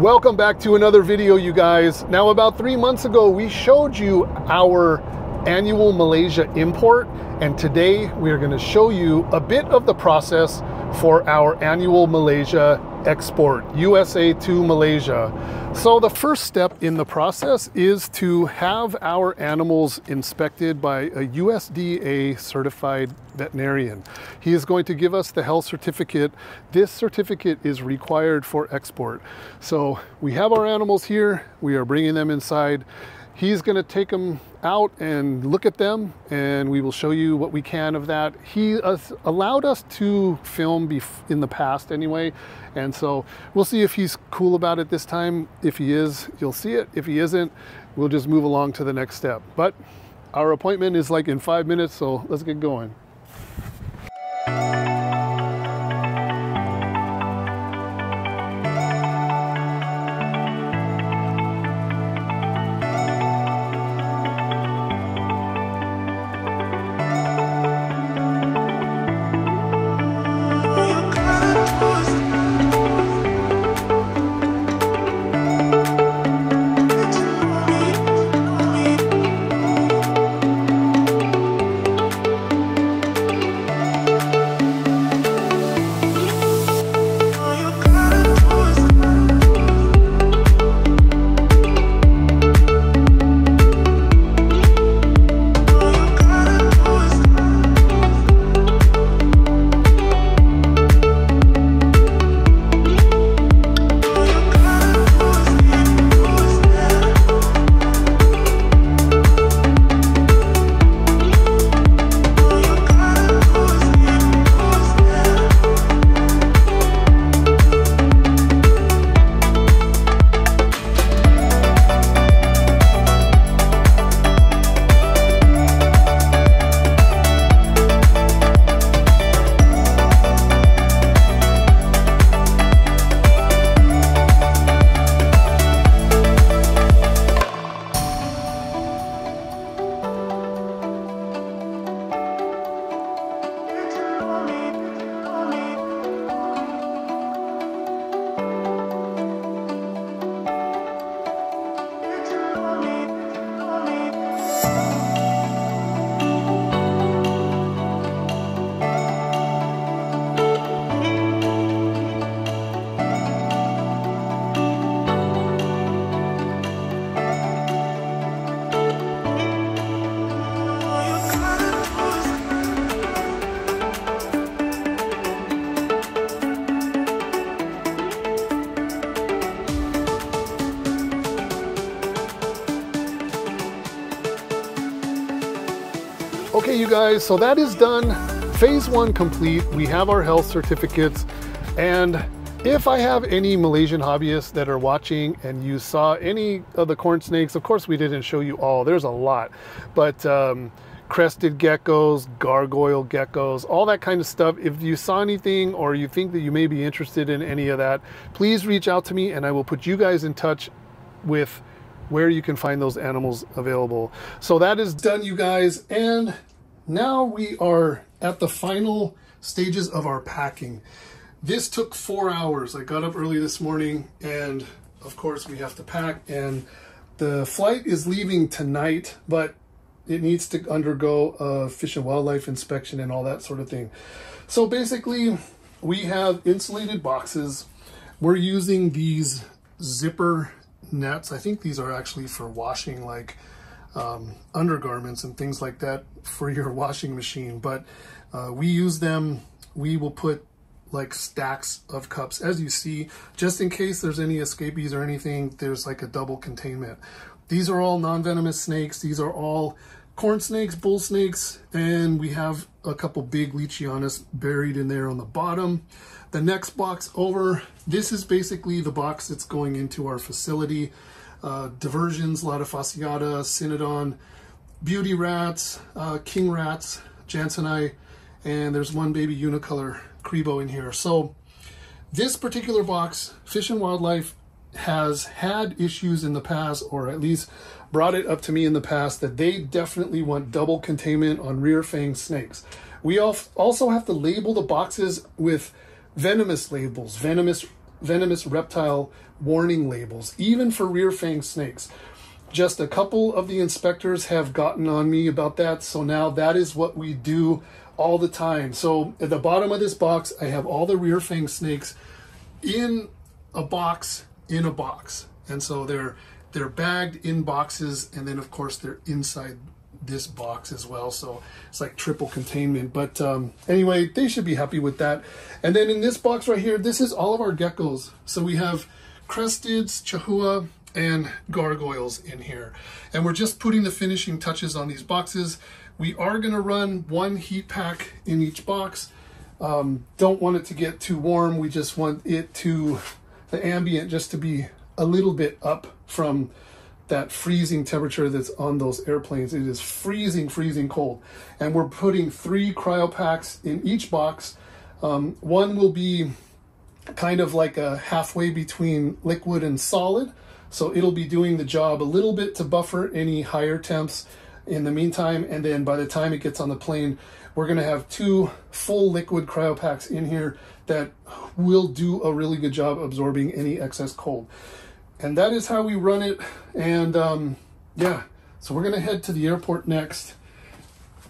Welcome back to another video, you guys. Now, about 3 months ago, we showed you our annual Malaysia import, and today we are going to show you a bit of the process for our annual Malaysia export, USA to Malaysia. So the first step in the process is to have our animals inspected by a USDA certified veterinarian. He is going to give us the health certificate. This certificate is required for export. So we have our animals here, we are bringing them inside. He's going to take them out and look at them, and we will show you what we can of that. He allowed us to film in the past anyway, and so we'll see if he's cool about it this time. If he is, you'll see it. If he isn't, we'll just move along to the next step. But our appointment is like in 5 minutes, so let's get going. Okay, you guys, so that is done. Phase one complete. We have our health certificates. And if I have any Malaysian hobbyists that are watching and you saw any of the corn snakes, of course we didn't show you all, there's a lot, but crested geckos, gargoyle geckos, all that kind of stuff. If you saw anything or you think that you may be interested in any of that, please reach out to me and I will put you guys in touch with where you can find those animals available. So that is done, you guys. And now we are at the final stages of our packing. This took 4 hours. I got up early this morning, and of course we have to pack, and the flight is leaving tonight, but it needs to undergo a fish and wildlife inspection and all that sort of thing. So basically we have insulated boxes. We're using these zipper nets. I think these are actually for washing like undergarments and things like that for your washing machine, but we use them. We will put like stacks of cups, as you see, just in case there's any escapees or anything. There's like a double containment. These are all non-venomous snakes. These are all corn snakes, bull snakes, and we have a couple big Lichianus buried in there on the bottom. The next box over, this is basically the box that's going into our facility. Diversions, Fasciata, Cynodon, beauty rats, king rats, Jansenai, and there's one baby Unicolor Crebo in here. So this particular box, Fish and Wildlife has had issues in the past, or at least brought it up to me in the past, that they definitely want double containment on rear fang snakes. We also have to label the boxes with venomous labels, venomous venomous reptile warning labels, even for rear fang snakes. Just a couple of the inspectors have gotten on me about that, so now that is what we do all the time. So at the bottom of this box, I have all the rear fang snakes in a box, and so they're bagged in boxes, and then of course they're inside this box as well, so it's like triple containment. But anyway, they should be happy with that. And then in this box right here, this is all of our geckos. So we have cresteds, chihuahua, and gargoyles in here, and we're just putting the finishing touches on these boxes. We are going to run one heat pack in each box. Don't want it to get too warm. We just want it to, the ambient, just to be a little bit up from that freezing temperature that's on those airplanes. It is freezing, freezing cold. And we're putting 3 cryo packs in each box. One will be kind of like a halfway between liquid and solid, so it'll be doing the job a little bit to buffer any higher temps in the meantime. And then by the time it gets on the plane, we're gonna have 2 full liquid cryo packs in here that will do a really good job absorbing any excess cold. And that is how we run it. And yeah, so we're gonna head to the airport next.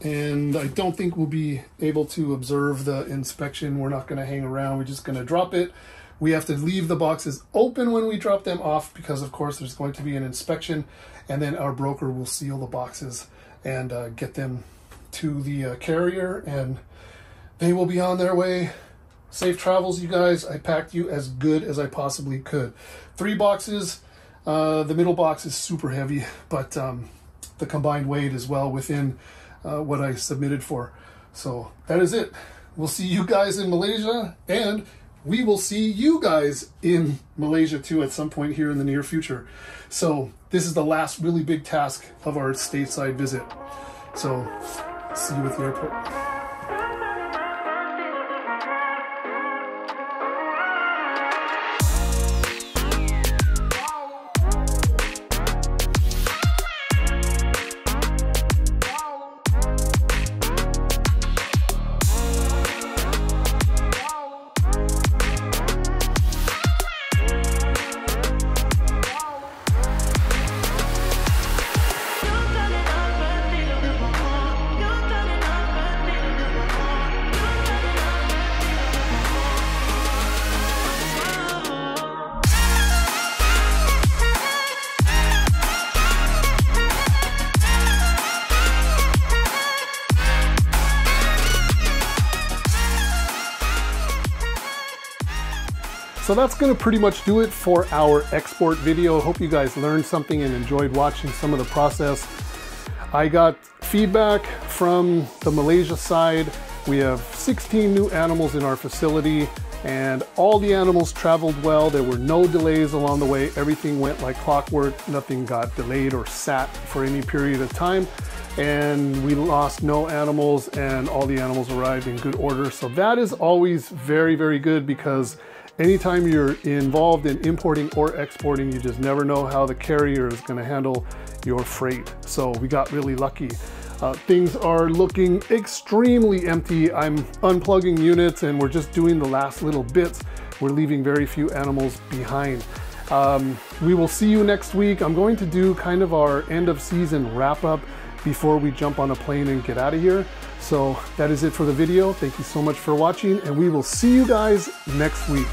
And I don't think we'll be able to observe the inspection. We're not gonna hang around, we're just gonna drop it. We have to leave the boxes open when we drop them off because of course there's going to be an inspection, and then our broker will seal the boxes and get them to the carrier, and they will be on their way. Safe travels, you guys. I packed you as good as I possibly could. 3 boxes. The middle box is super heavy, but the combined weight is well within what I submitted for. So that is it. We'll see you guys in Malaysia, and we will see you guys in Malaysia too at some point here in the near future. So this is the last really big task of our stateside visit. So see you at the airport. So that's going to pretty much do it for our export video. Hope you guys learned something and enjoyed watching some of the process. I got feedback from the Malaysia side. We have 16 new animals in our facility, and all the animals traveled well. There were no delays along the way. Everything went like clockwork. Nothing got delayed or sat for any period of time. And we lost no animals, and all the animals arrived in good order. So that is always very, very good, because anytime you're involved in importing or exporting, you just never know how the carrier is going to handle your freight. So we got really lucky. Things are looking extremely empty. I'm unplugging units, and we're just doing the last little bits. We're leaving very few animals behind. We will see you next week. I'm going to do kind of our end of season wrap up before we jump on a plane and get out of here. So that is it for the video. Thank you so much for watching, and we will see you guys next week.